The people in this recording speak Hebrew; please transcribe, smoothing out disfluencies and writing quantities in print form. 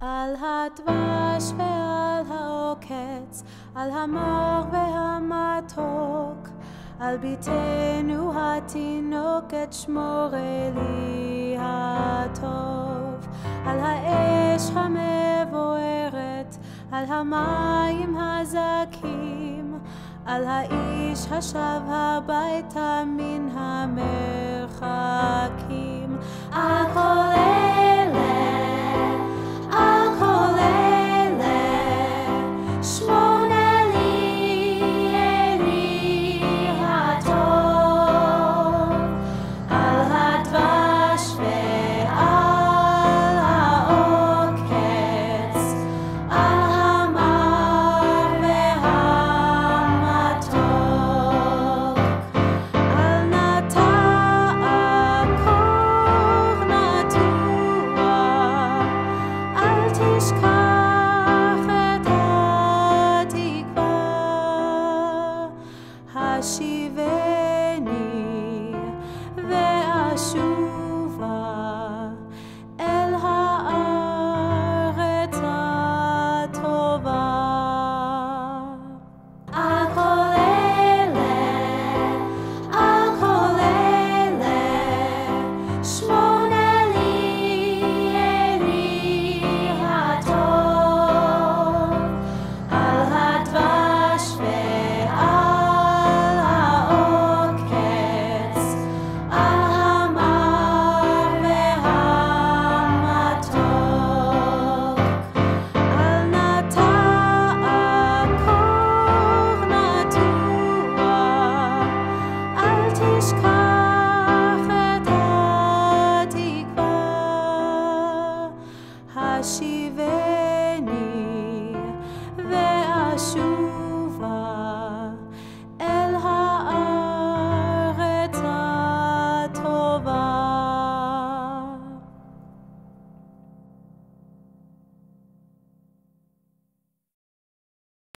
על הדבש ועל העוקץ, על המר והמתוק, על ביתנו התינוקת שמור אלי הטוב, על האש המבוערת, על המים הזכים, על האיש השב הביתה מן המרחקים. השיבני ואשובה אל הארץ הטובה. על כל אלה שמונה לי אלי הטוב, על הדבש ועל השיבני.